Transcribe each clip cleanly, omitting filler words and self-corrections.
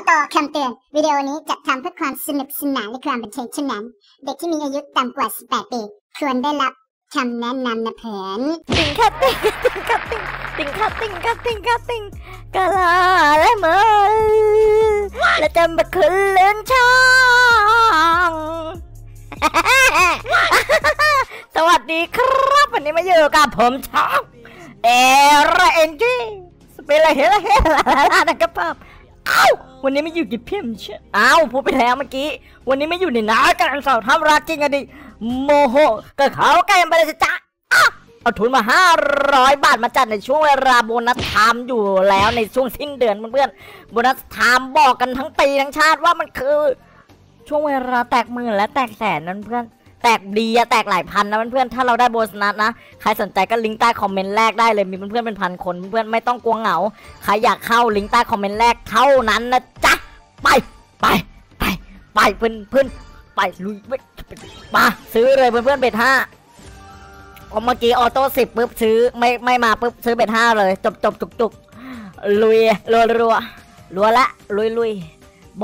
ต่อคำเตือนวิดีโอนี้จัดทำเพื่อความสนุกสนานและความบันเทิงเท่านั้นเด็กที่มีอายุต่ำกว่า18ปีควรได้รับคำแนะนำนะเพื่อนติงคัตติงคัตติงติงคัตติงคัตติงคัตติงกะลาและเมยและจำบักคืนเลื่อนช่องสวัสดีครับวันนี้มาอยู่กับผมช่องเอร์เอ็นจีสเปรย์เฮล่าเฮล่าลานะครับผมอ้าววันนี้ไม่อยู่กับพี่มเชออ้าวพูดไปแล้วเมื่อกี้วันนี้ไม่อยู่ในนาการสาวทำราจริงอะดิโมโหก็เขาใกล้ไปเลยจ้ะเอาทุนมา500 บาทมาจัดในช่วงเวลาโบนัสไทม์อยู่แล้วในช่วงสิ้นเดือนเพื่อนๆโบนัสไทม์บอกกันทั้งปีทั้งชาติว่ามันคือช่วงเวลาแตกหมื่นและแตกแสนนั้นเพื่อนแตกดีอะแตกหลายพันนะเพื่อนๆถ้าเราได้โบนัสนะใครสนใจก็ลิงก์ใต้คอมเมนต์แรกได้เลยมีเพื่อนๆเป็นพันคนเพื่อนๆไม่ต้องกลัวเหงาใครอยากเข้าลิงก์ใต้คอมเมนต์แรกเท่านั้นนะจ๊ะไปเพื่อนไปลุยมาซื้อเลยเพื่อนเบ็ด5เมื่อกี้ออโต้10ปุ๊บซื้อไม่มาปุ๊บซื้อเบ็ด5เลยจบจุกลุยรัวละลุยโบ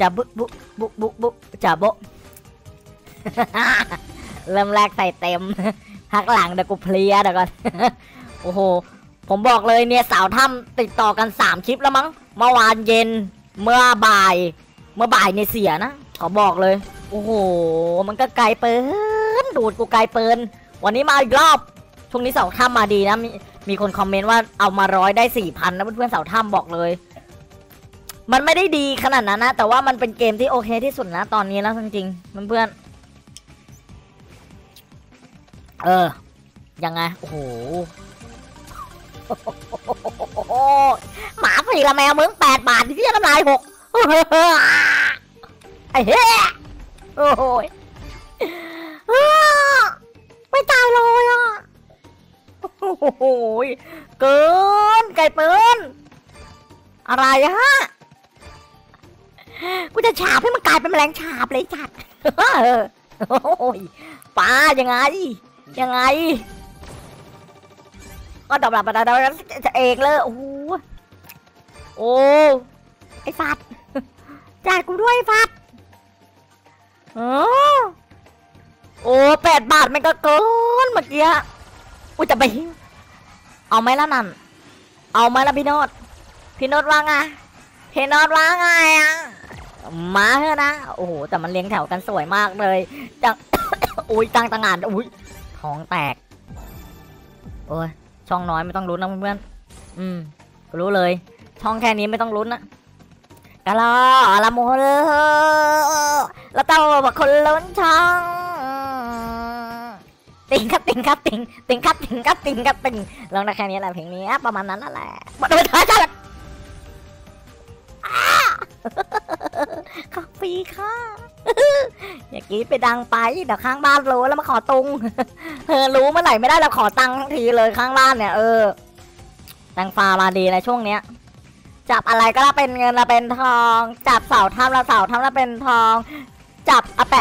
จะบุกจะโบเริ่มแรกใส่เต็มพักหลังเดี๋ยวกูเพลียเดี๋ยวก่อนโอ้โหผมบอกเลยเนี่ยสาวถ้ำติดต่อกัน3คลิปแล้วมั้งเมื่อวานเย็นเมื่อบ่ายเนี่ยเสียนะขอบอกเลยโอ้โหมันก็ไกลเปิ้นดูดกูไกลเปิ้นวันนี้มาอีกรอบช่วงนี้เสาถ้ำมาดีนะมีคนคอมเมนต์ว่าเอามาร้อยได้ 4,000 นะเพื่อนๆเสาถ้ำบอกเลยมันไม่ได้ดีขนาดนั้นนะแต่ว่ามันเป็นเกมที่โอเคที่สุดนะตอนนี้แล้วจริงๆเพื่อนยังไงโอ้โหหมาฝีละแมวมึง8 บาทที่จะทำลาย6ไอ้เฮ้ยโอ้ยไม่ตายเลยอ่ะโอ้ยเกินไก่เปิ้นอะไรฮะกูจะฉาบให้มันกลายเป็นแมลงฉาบเลยจัดโอ้ยป้ายังไงก็ดอกหลับมาดาวจะเองเลยโอ้ไอ้ฟัดจ่ายกูด้วยฟัดโอ้8 บาทมันก็เกินเมื่อกี้อุ้ยจะไปเอาไหมล่ะนั่นเอาไหมล่ะพี่โนดว่าไงอ่ะมาเถอะนะโอ้โหแต่มันเลี้ยงแถวกันสวยมากเลยจัง อุ้ยจังต่างงานอุ้ยท้องแตกโอ้ยช่องน้อยไม่ต้องลุ้นนะเพื่อนๆรู้เลยช่องแค่นี้ไม่ต้องลุ้นนะกะลอละโมเลละเต้าบอกคนล้นช่องติงครับติงลองได้แค่นี้แหละเพลงนี้ประมาณนั้นแหละมาดูเธอจ้าขอฟรีค่ะอย่ากี้ไปดังไปเดี๋ยวข้างบ้านรู้แล้วมาขอตุงรู้เมื่อไหร่ไม่ได้เราขอตังค์ทั้งทีเลยข้างบ้านเนี่ยตังฟ้ามาดีในช่วงเนี้ยจับอะไรก็ละเป็นเงินละเป็นทองจับเสาถ้ำละเป็นทองจับอาแป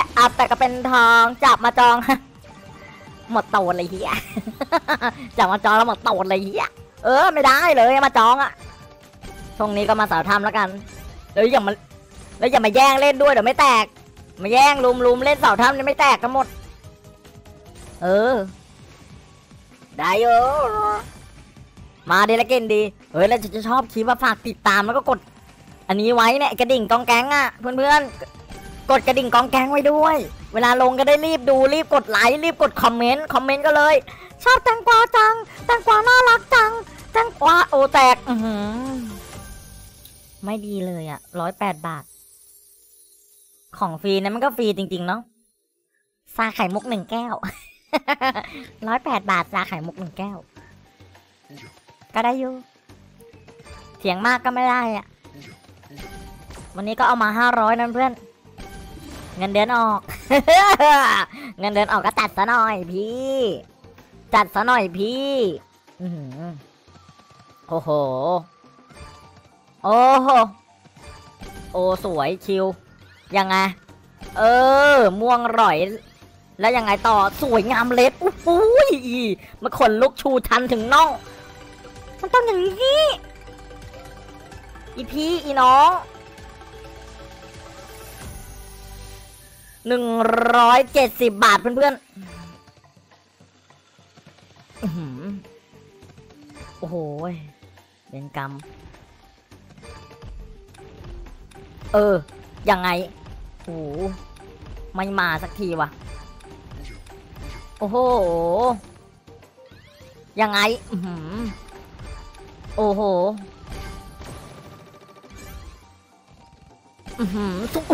ะก็เป็นทองจับมาจองหมดตูดเลยเฮียจับมาจองแล้วหมดตูดเลยเฮียไม่ได้เลยมาจองอะช่วงนี้ก็มาสาวถ้ำแล้วกันแล้วอย่ามาแย่งเล่นด้วยเดี๋ยวไม่แตกมาแย่งลุมเล่นสาวถ้ำนี่ไม่แตกกันหมดได้โยมาดีละเกนดีแล้วจะชอบคลิปมาฝากติดตามแล้วก็กดอันนี้ไว้เนี่ยกระดิ่งกองแกงอ่ะเพื่อนกดกระดิ่งกองแกงไว้ด้วยเวลาลงก็ได้รีบดูรีบกดไลค์รีบกดคอมเมนต์ก็เลยชอบแตงกวาจังแตงกวาน่ารักจังแตงกวาโอแตกไม่ดีเลยอ่ะ108 บาทของฟรีนะมันก็ฟรีจริงๆเนาะซาไข่มุก1 แก้ว 108 บาทซาไข่มุก1 แก้วก็ได้อยู่เถียงมากก็ไม่ได้อ่ะวันนี้ก็เอามา500นั่นเพื่อนเงินเดือนออก เงินเดือนออกก็จัดซะหน่อยพี่โอ้โหสวยคิวยังไงม่วงร่อยแล้วยังไงต่อสวยงามเล็ดอุ้ยมันขนลุกชูชันถึงน่องมันต้องอย่างนี้อีพี่อีน้อง 170 บาทเพื่อนๆโอ้โหเป็นกรรมยังไงโอ้ไม่มาสักทีวะโอ้โหยังไงโอ้โหทุกพู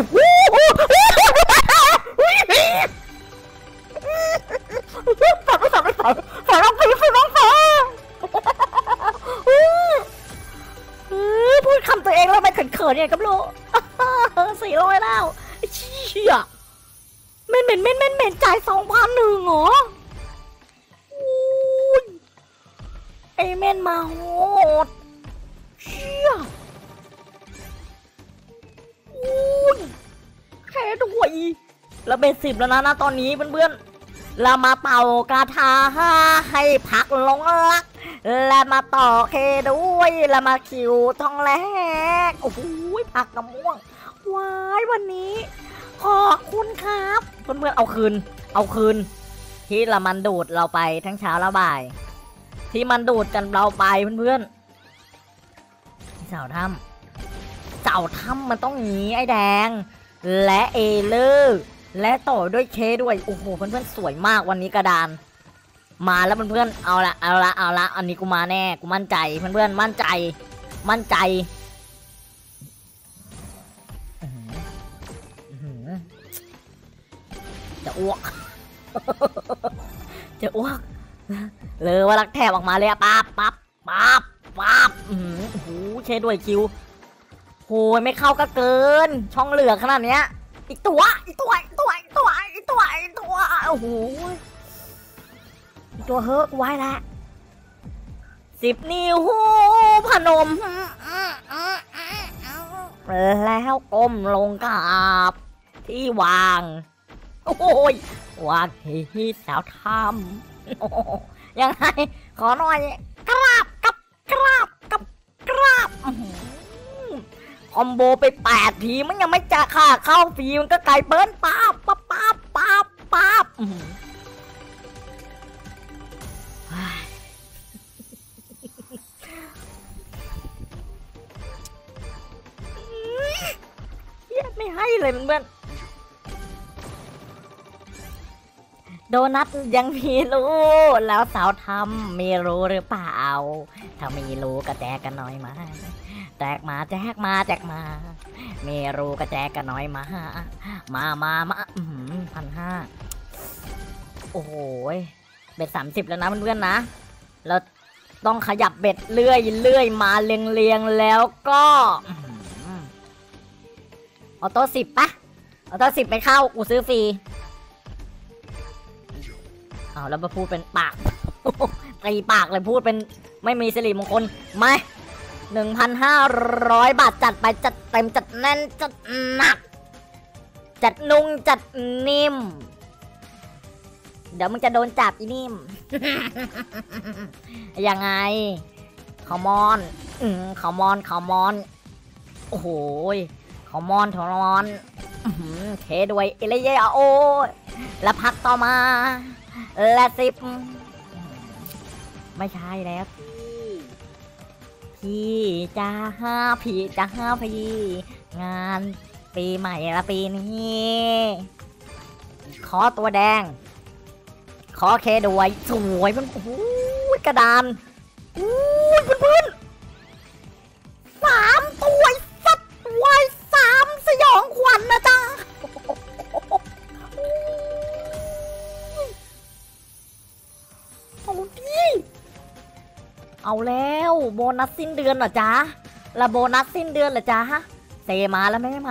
ดคำตัวเองแล้วมันเขินๆเนี่ยกับลูก400แล้วเชี่ยเม่นจ่าย2,100เหรอไอเม่นมาโหดเชี่ยแค่ด้วยแล้วเป็น10แล้วนะตอนนี้เพื่อนๆเรามาเป่ากระทาให้พักลงลักและมาต่อเคด้วยและมาคิวทองแรกโอ้โหผักกระม่วงว้ายวันนี้ขอบคุณครับเพื่อนๆเอาคืนที่ละมันดูดเราไปทั้งเช้าและบ่ายที่มันดูดกันเราไปเพื่อนๆเสาถ้ำมันต้องหนีไอ้แดงและเอเลอร์และต่อด้วยเคด้วยโอ้โหเพื่อนๆสวยมากวันนี้กระดานมาแล้วเพื่อนๆเอาละอันนี้กูมาแน่กูมั่นใจเพื่อนๆมั่นใจจะอ้วกเลยวะรักแทบออกมาเลยอะปั๊บโอ้โหเชด้วยคิวโหยไม่เข้าก็เกินช่องเหลือขนาดเนี้ยอีกตัวโอ้โหตัวเฮิร์กไว้ละ10 นิ้วพนมแล้วก้มลงกราบที่วางโอ้ยวางที่สาวทำยังไงขอหน่อยกราบคอมโบไป8 ทีมันยังไม่จะฆ่าเข้าฟรีมันก็ไกลเปิ้ลปั๊บเยี่ยไม่ให้เลยเพื่อนโดนัทยังมีรู้แล้วสาวทำมีรู้หรือเปล่าถ้ามีรู้ก็แจกกันน้อยมาแจกมามีรู้ก็แจกกันน้อยมามา1,500โอ้โหเบ็ด30แล้วนะเพื่อนๆนะเราต้องขยับเบ็ดเรื่อยมาเรียงแล้วก็ออโต้10ปะออโต้10ไม่เข้ากูซื้อฟรีแล้วมาพูดเป็นปากตีปากเลยพูดเป็นไม่มีสิริมงคลไหม 1,500 บาทจัดไปจัดเต็มจัดแน่นจัดหนักจัดนุ่งจัดนิ่มเดี๋ยวมึงจะโดนจับอีนิ่ม ยังไงขอมอนโอ้โหขอมอนเทด้วยเอเลเยโอและพักต่อมาและ10ไม่ใช่แล้วพี่งานปีใหม่ละปีนี้ขอตัวแดงขอเคด้วยสวยมันโอ้โหกระดานโอ้ยพื้น3 ตัวสัตว์วาย3 สยองขวัญนะจ๊ะเอาแล้วโบนัสสิ้นเดือนเหรอจ๊ะละโบนัสสิ้นเดือนเหรอจ๊ะเสมาแล้วไหมม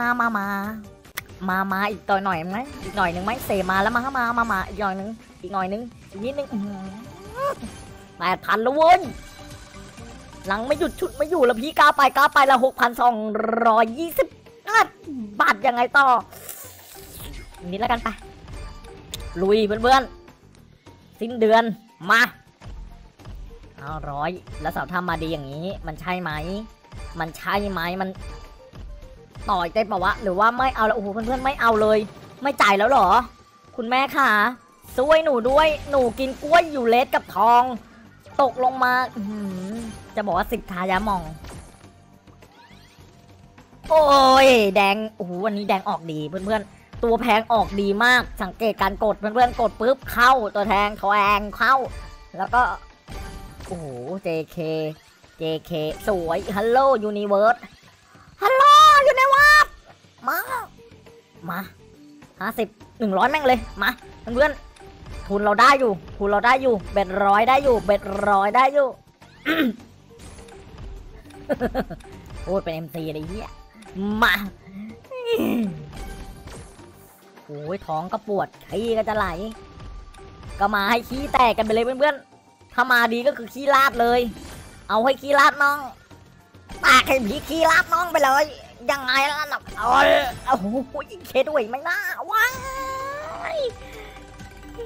าอีกต่อหน่อยไหมอีกหน่อยหนึ่งไหมเสมาแล้วมาอีกหน่อยหนึ่งอีกนิดนึง8,000ละเว้ยหลังไม่หยุดชุดไม่อยู่แล้วพี่ก้าไปละ6,220 บาทยังไงต่อนี่แล้วกันไปลุยเพื่อนสิ้นเดือนมา500แล้วสาวทำมาดีอย่างนี้มันใช่ไหมมันต่อยได้ป่าวะหรือว่าไม่เอาละโอ้โหเพื่อนๆไม่เอาเลย ไม่จ่ายแล้วเหรอคุณแม่ค่ะช่วยหนูด้วยหนูกินกล้วยอยู่เลสกับทองตกลงมาจะบอกว่าสิทธายามองโอ้ยแดงโอ้โหวันนี้แดงออกดีเพื่อนๆตัวแพงออกดีมากสังเกตการกดเพื่อนๆกดปุ๊บเข้าตัวแทงเขาแองเข้าแล้วก็โอ้โห JK สวยฮัลโหลยูนิเวิร์สฮัลโหลยูนิเวิร์สมา50 100แม่งเลยมาเพื่อนๆทุนเราได้อยู่เบ็ดร้อยได้อยู่ โอ้ยเป็น MC อะไรเงี้ยมาโอ้ยท้องก็ปวดขี้ก็จะไหลก็มาให้ขี้แตกกันไปเลยเพื่อนๆถ้ามาดีก็คือขี้ลาดเลยเอาให้ขี้ลาดน้องตาใครผีขี้ลาดน้องไปเลยยังไงล่ะนะโอ้ยโอ้โหเคด้วยไม่น่าว้าย3,300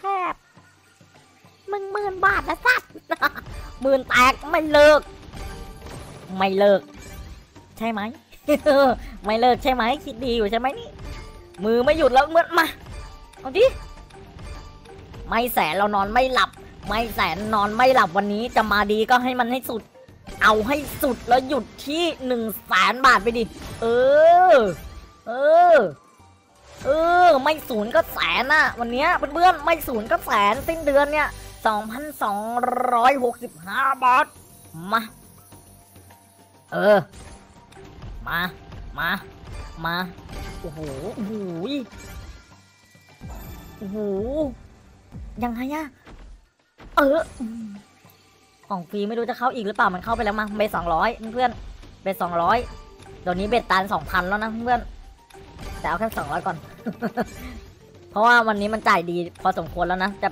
แสบ10,000 บาทละสัตว์หมื่นแตกไม่เลิกใช่ไหม ไม่เลิกใช่ไหมคิดดีอยู่ใช่ไหมนี่มือไม่หยุดแล้วเมื่อมาเอาดิไม่แสนเรานอนไม่หลับวันนี้จะมาดีก็ให้มันให้สุดเอาให้สุดแล้วหยุดที่100,000 บาทไปดิไม่ศูนย์ก็แสนน่ะวันนี้เพื่อนๆไม่ศูนย์ก็แสนสิ้นเดือนเนี่ย 2,265 บาทมามาโอ้โหยังไงอะของฟรีไม่รู้จะเข้าอีกหรือเปล่ามันเข้าไปแล้วมาเบ็ด200เพื่อนเบ็ด200เดี๋ยวนี้เบ็ดตาล 2,000 แล้วนะเพื่อนแต่เอาแค่200ก่อน เพราะว่าวันนี้มันจ่ายดีพอสมควรแล้วนะจะ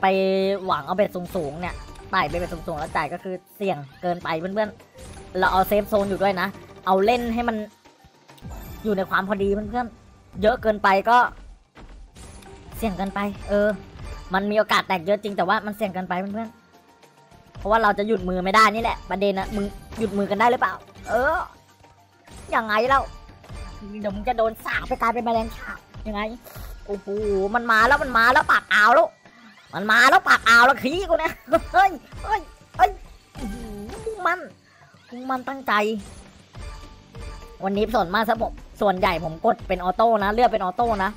ไปหวังเอาเบ็ดสูงๆเนี่ยจ่ายไปเบ็ดสูงๆแล้วจ่ายก็คือเสี่ยงเกินไปเพื่อนๆเราเอาเซฟโซนอยู่ด้วยนะเอาเล่นให้มันอยู่ในความพอดีเพื่อนๆเยอะเกินไปก็เสี่ยงเกินไปมันมีโอกาสแตกเยอะจริงแต่ว่ามันเสี่ยงเกินไปเพื่อนๆเพราะว่าเราจะหยุดมือไม่ได้นี่แหละประเด็นนะมึงหยุดมือกันได้หรือเปล่ายังไงเราเดี๋ยวมึงจะโดนสาบไปกลายเป็นแมลงสาบยังไงโอ้โหมันมาแล้วปากอ่าวแล้วขี้กูนะเฮ้ยพวกมันตั้งใจวันนี้ส่วนใหญ่ผมกดเป็นออโต้นะเลือกเป็นออโต้นะ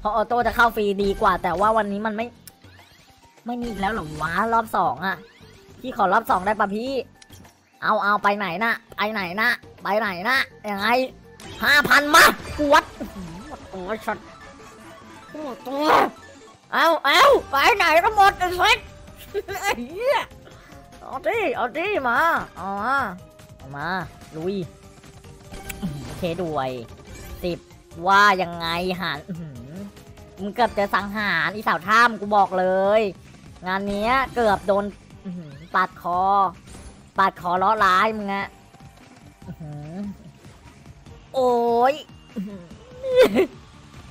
เพราะออโต้จะเข้าฟรีดีกว่าแต่ว่าวันนี้มันไม่มีแล้วหรอวะรอบ2อ่ะพี่ขอรอบ2ได้ป่ะพี่เอาไปไหนนะยังไง5,000มาปวดโอ้ยช็อตตัวเอาไปไหนก็หมดไอ้เซ็ตเอาดิมาลุยเคด้วยติบว่ายังไงหารมึงเกือบจะสังหารอีสาวท่ามกูบอกเลยงานนี้เกือบโดนปาดคอล้อร้ายมึงอะโอ้ย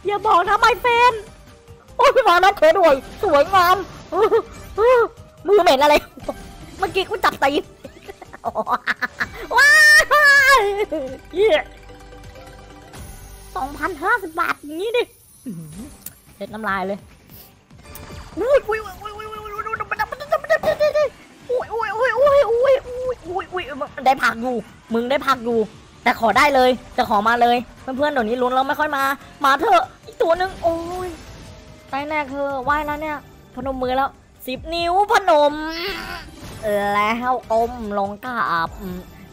อย่าบอกนะไม่เป็นโอ้ยมานะเคด้วยสวยงามมือเหม็นอะไรเมื่อกี้กูจับตีนว้าว2,050 บาทนี้ดิเด็ดน้ำลายเลยอุ้ยได้ผักอยู่มึงได้ผักอยู่แต่ขอได้เลยจะขอมาเลยเพื่อนๆเดี๋ยวนี้ลุ้นเราไม่ค่อยมาเถอะอีกตัวนึงโอ้ยตายแน่คือไหวแล้วเนี่ยพนมมือแล้ว10 นิ้วพนมแล้วอมลงกาบ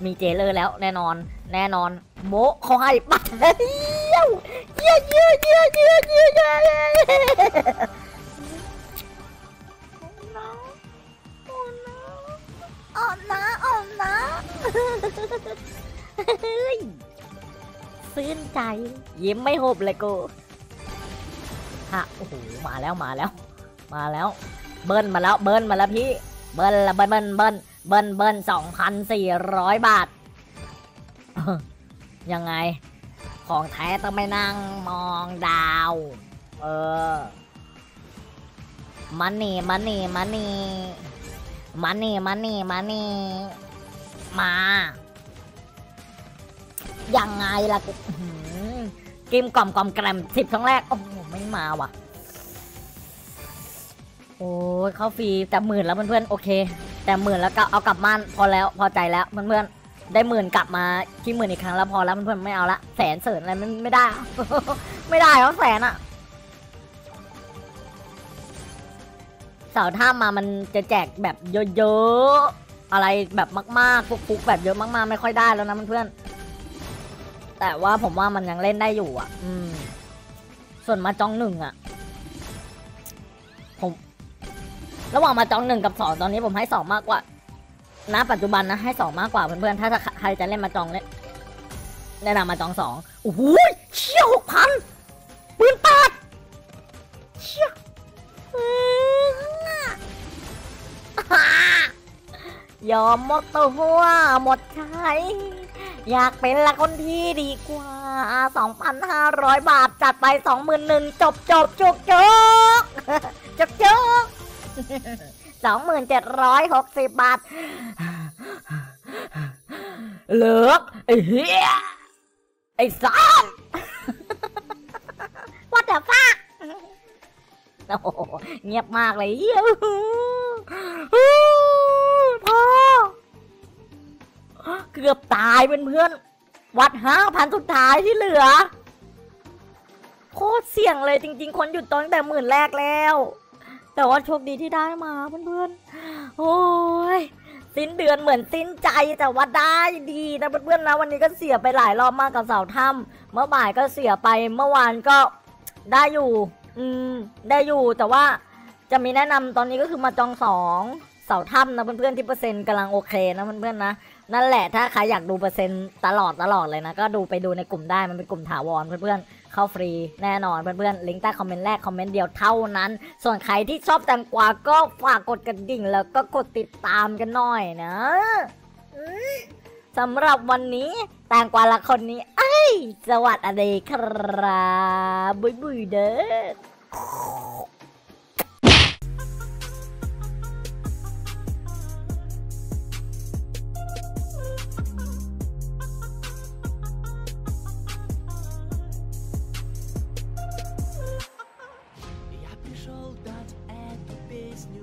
มีเจเลอร์แล้วแน่นอนโบเขาให้บัตรเยอะซึ้งใจยิ้มไม่หุบเลยกูฮะโอ้โหมาแล้วเบิ้ลมาแล้วพี่เบิ้ล 2,400 บาทยังไงของแท้ต้องไม่นั่งมองดาวมันนี่ มายังไงล่ะกิมกล่อมกล่อมแกรมสิบครั้งแรกโอ้โหไม่มาว่ะโอ้ยเข้าฟรีแต่10,000แล้วเพื่อนๆโอเคแต่10,000แล้วก็เอากลับบ้านพอแล้วพอใจแล้วเพื่อนๆได้10,000กลับมาที่10,000อีกครั้งแล้วพอแล้วเพื่อนๆไม่เอาละแสนเสริญอะไรไม่ได้ ไม่ได้เขาแสนอะเสาท่ามามันจะแจกแบบเยอะๆอะไรแบบมากๆฟุกๆแบบเยอะมากๆไม่ค่อยได้แล้วนะเพื่อนๆแต่ว่าผมว่ามันยังเล่นได้อยู่อ่ะส่วนมาจองหนึ่งอ่ะผมระหว่างมาจองหนึ่งกับ2ตอนนี้ผมให้2มากกว่าณปัจจุบันนะให้2มากกว่าเพื่อนๆถ้าใครจะเล่นมาจองเล่นแนะนำมาจอง2โอ้โหเชี่ย 6,000 ปืนปาดเชี่ยยอมหมดตัวหัวหมดใจอยากเป็นละคนที่ดีกว่า 2,500 บาทจัดไป 21,000 จบ 2,760 บาทเลิกไอ้เหี้ยไอ้สัส What the fuck โอ้โหเงียบมากเลยพ่อเกือบตายเพื่อนๆวัด 5,000 สุดท้ายที่เหลือโคตรเสี่ยงเลยจริงๆคนหยุดตอนตั้งแต่10,000แรกแล้วแต่ว่าโชคดีที่ได้มาเพื่อนๆโอ้ยสิ้นเดือนเหมือนสิ้นใจแต่ว่าได้ดีนะเพื่อนๆแล้ววันนี้ก็เสียไปหลายรอบมากกับเสาถ้ำเมื่อบ่ายก็เสียไปเมื่อวานก็ได้อยู่แต่ว่าจะมีแนะนำตอนนี้ก็คือมาจอง2เสาถ้ำนะเพื่อนๆที่เปอร์เซ็นต์กำลังโอเคนะเพื่อนๆนะนั่นแหละถ้าใครอยากดูเปอร์เซ็นต์ตลอดเลยนะก็ดูไปดูในกลุ่มได้มันเป็นกลุ่มถาวรเพื่อนๆเข้าฟรีแน่นอนเพื่อนๆลิงก์ใต้คอมเมนต์แรกคอมเมนต์เดียวเท่านั้นส่วนใครที่ชอบแตงกวาก็ฝากกดกระดิ่งแล้วก็กดติดตามกันหน่อยนะสำหรับวันนี้แตงกวาละคนนี้สวัสดีครับบุยเด้อ